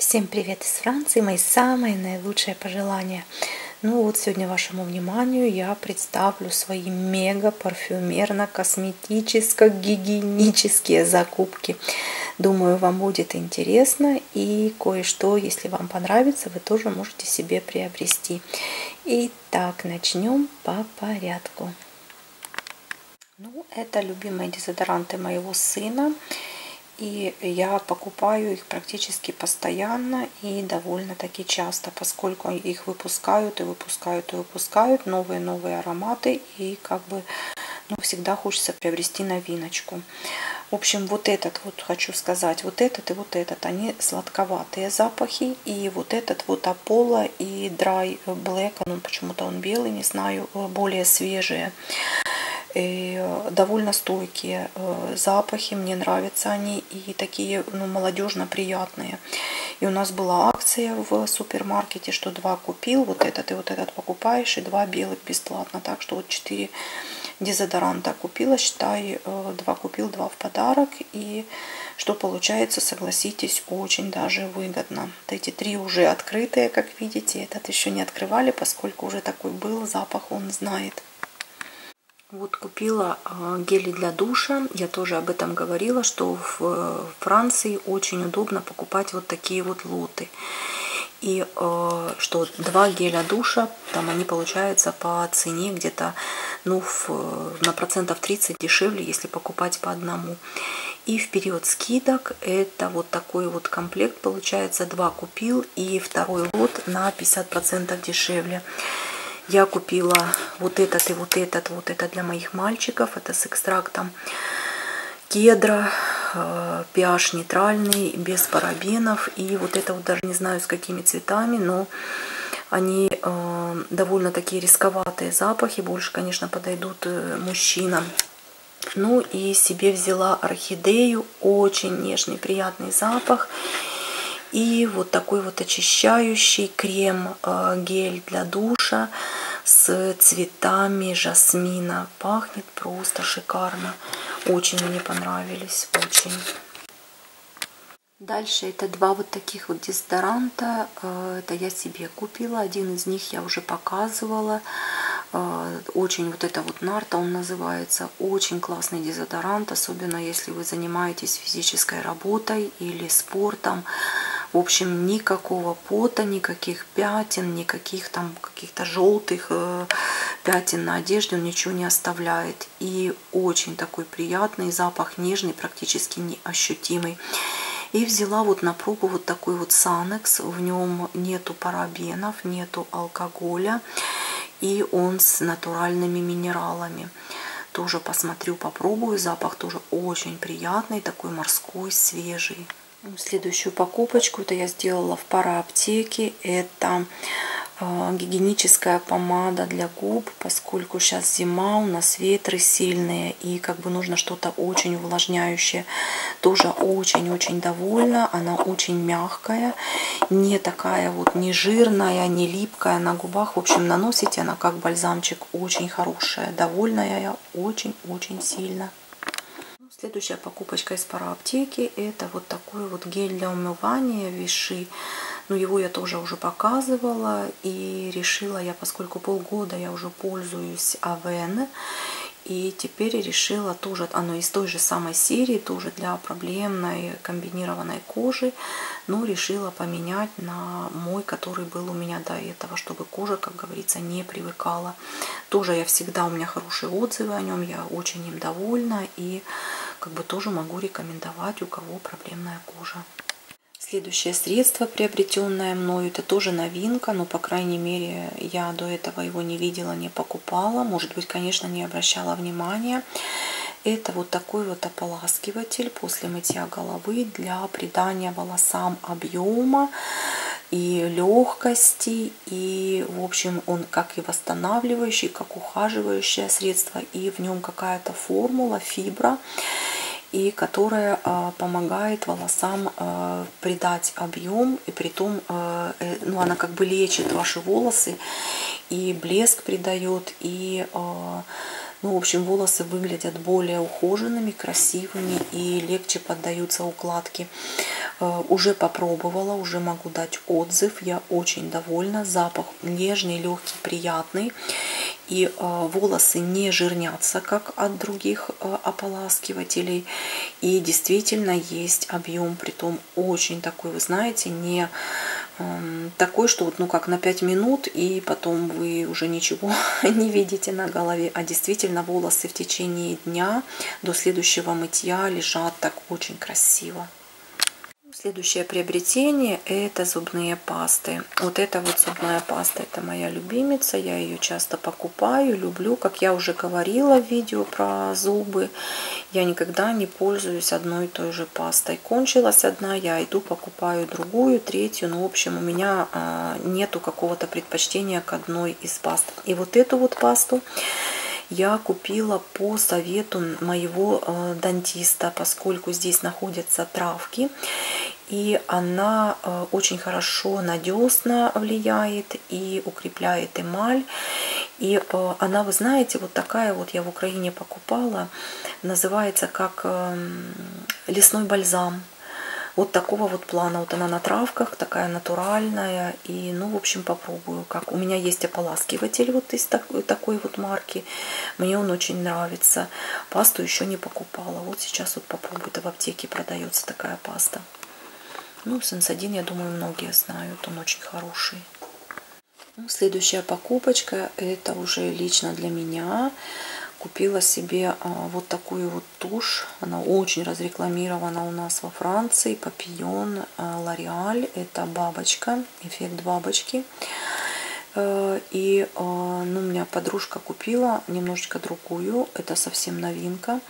Всем привет из Франции, мои самые наилучшие пожелания. Ну вот сегодня вашему вниманию я представлю свои мега парфюмерно-косметическо-гигиенические закупки. Думаю, вам будет интересно и кое-что, если вам понравится, вы тоже можете себе приобрести. Итак, начнем по порядку. Ну, это любимые дезодоранты моего сына. И я покупаю их практически постоянно и довольно-таки часто, поскольку их выпускают, новые ароматы, и как бы всегда хочется приобрести новиночку. В общем, вот этот, вот хочу сказать, вот этот и вот этот, они сладковатые запахи, и вот этот вот Apollo и Dry Black, почему-то он белый, не знаю, более свежие. И довольно стойкие запахи, мне нравятся они, и такие молодежно приятные. И у нас была акция в супермаркете, что 2 купил, вот этот и вот этот покупаешь, и 2 белых бесплатно. Так что вот 4 дезодоранта купила, считай, 2 купил, 2 в подарок. И что получается, согласитесь, очень даже выгодно. Вот эти 3 уже открытые, как видите, этот еще не открывали, поскольку уже такой был, запах он знает. Вот купила гели для душа, я тоже об этом говорила, что в Франции очень удобно покупать вот такие вот лоты. И что 2 геля душа, там они получаются по цене где-то на процентов 30 дешевле, если покупать по одному. И в период скидок это вот такой вот комплект получается, 2 купил и второй лот на 50% дешевле. Я купила вот этот и вот этот, вот это для моих мальчиков. Это с экстрактом кедра, pH нейтральный, без парабенов. И вот это вот даже не знаю с какими цветами, но они довольно такие рисковатые запахи. Больше, конечно, подойдут мужчинам. Ну и себе взяла орхидею. Очень нежный, приятный запах. И вот такой вот очищающий крем-гель для душа с цветами жасмина. Пахнет просто шикарно. Очень мне понравились, очень. Дальше это 2 вот таких вот дезодоранта. Это я себе купила. Один из них я уже показывала. Очень вот это вот Нарта он называется. Очень классный дезодорант, особенно если вы занимаетесь физической работой или спортом. В общем, никакого пота, никаких пятен, никаких там каких-то желтых пятен на одежде он ничего не оставляет. И очень такой приятный запах, нежный, практически неощутимый. И взяла вот на пробу вот такой вот санекс. В нем нету парабенов, нету алкоголя. И он с натуральными минералами. Тоже посмотрю, попробую. Запах тоже очень приятный, такой морской, свежий. Следующую покупочку это я сделала в парааптеке. Это гигиеническая помада для губ, поскольку сейчас зима, у нас ветры сильные, и как бы нужно что-то очень увлажняющее. Тоже очень-очень довольна, она очень мягкая, не такая вот не жирная, не липкая на губах. В общем, наносите, она как бальзамчик, очень хорошая, довольная я очень-очень сильно. Следующая покупочка из парааптеки это вот такой вот гель для умывания Виши. Но его я тоже уже показывала и решила я, поскольку полгода я уже пользуюсь Aven, и теперь решила тоже, оно из той же самой серии, тоже для проблемной комбинированной кожи, но решила поменять на мой, который был у меня до этого, чтобы кожа, как говорится, не привыкала. Тоже я всегда, у меня хорошие отзывы о нем, я очень им довольна и как бы тоже могу рекомендовать, у кого проблемная кожа. Следующее средство, приобретенное мною, это тоже новинка, но, по крайней мере, я до этого его не видела, не покупала. Может быть, конечно, не обращала внимания. Это вот такой вот ополаскиватель после мытья головы для придания волосам объема и легкости. И, в общем, он как и восстанавливающий, как ухаживающее средство. И в нем какая-то формула, фибра, и которая помогает волосам придать объем, и при том она как бы лечит ваши волосы, и блеск придает, и в общем волосы выглядят более ухоженными, красивыми и легче поддаются укладке. Уже попробовала, уже могу дать отзыв. Я очень довольна. Запах нежный, легкий, приятный. И волосы не жирнятся, как от других ополаскивателей. И действительно есть объем, притом очень такой, вы знаете, не такой, что вот, ну как на 5 минут, и потом вы уже ничего не видите на голове. А действительно волосы в течение дня до следующего мытья лежат так очень красиво. Следующее приобретение — это зубные пасты. Вот эта вот зубная паста, это моя любимица, я ее часто покупаю, люблю. Как я уже говорила в видео про зубы, я никогда не пользуюсь одной и той же пастой. Кончилась одна, я иду покупаю другую, третью, ну в общем у меня нету какого-то предпочтения к одной из паст. И вот эту вот пасту я купила по совету моего дантиста, поскольку здесь находятся травки, и она очень хорошо на десна влияет и укрепляет эмаль. И она, вы знаете, вот такая вот, я в Украине покупала, называется как лесной бальзам. Вот такого вот плана. Вот она на травках, такая натуральная. И, ну, в общем, попробую. Как. У меня есть ополаскиватель вот из такой вот марки. Мне он очень нравится. Пасту еще не покупала. Вот сейчас вот попробую. Это в аптеке продается такая паста. Ну, Сенсодин, я думаю, многие знают. Он очень хороший. Следующая покупочка, это уже лично для меня. Купила себе вот такую вот тушь. Она очень разрекламирована у нас во Франции. Папильон Лореаль. Это бабочка, эффект бабочки. И ну, у меня подружка купила немножечко другую. Это совсем новинка.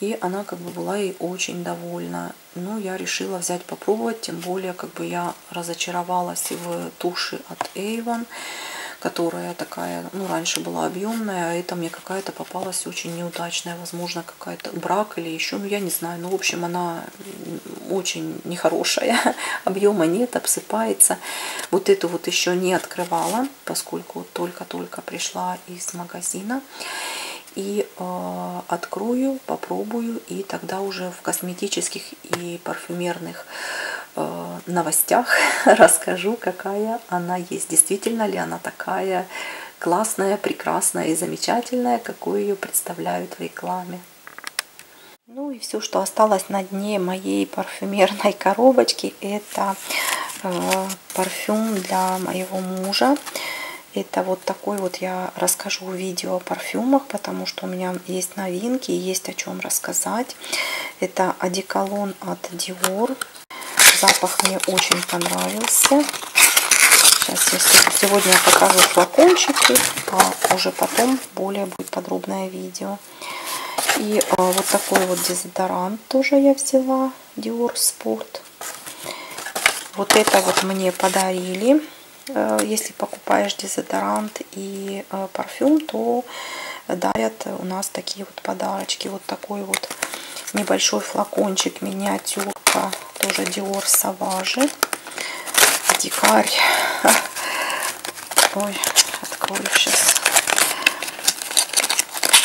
И она как бы была ей очень довольна. Ну, я решила взять попробовать. Тем более, как бы я разочаровалась в туши от Avon, которая такая, ну, раньше была объемная, а это мне какая-то попалась очень неудачная, возможно, какая-то брак или еще, ну, я не знаю, ну, в общем, она очень нехорошая, объема нет, обсыпается. Вот эту вот еще не открывала, поскольку только-только пришла из магазина. И открою, попробую, и тогда уже в косметических и парфюмерных новостях расскажу, какая она есть. Действительно ли она такая классная, прекрасная и замечательная, какую ее представляют в рекламе. Ну и все, что осталось на дне моей парфюмерной коробочки, это парфюм для моего мужа. Это вот такой вот, я расскажу в видео о парфюмах, потому что у меня есть новинки, есть о чем рассказать. Это одеколон от Dior. Запах мне очень понравился. Сейчас, если сегодня я покажу флакончики, а уже потом более будет подробное видео. И вот такой вот дезодорант тоже я взяла, Dior Sport. Вот это вот мне подарили. Если покупаешь дезодорант и парфюм, то дарят у нас такие вот подарочки. Вот такой вот небольшой флакончик, миниатюрка, тоже Dior Sauvage. Дикарь. Ой, открою сейчас.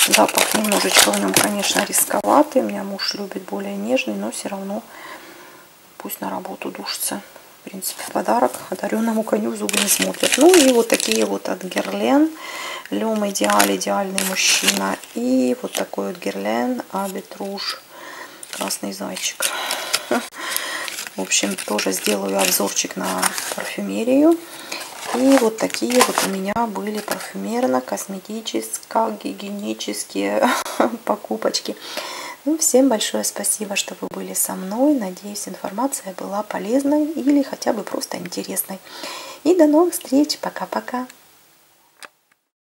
Запах немножечко в нем, конечно, рисковатый. У меня муж любит более нежный, но все равно пусть на работу душится. В принципе, подарок одаренному коню зубы не смотрят. Ну и вот такие вот от Герлен. Лем Идеаль, идеальный мужчина. И вот такой вот Герлен Абит Руж, красный зайчик. В общем, тоже сделаю обзорчик на парфюмерию. И вот такие вот у меня были парфюмерно-косметическо-гигиенические покупочки. Ну, всем большое спасибо, что вы были со мной. Надеюсь, информация была полезной или хотя бы просто интересной. И до новых встреч. Пока-пока.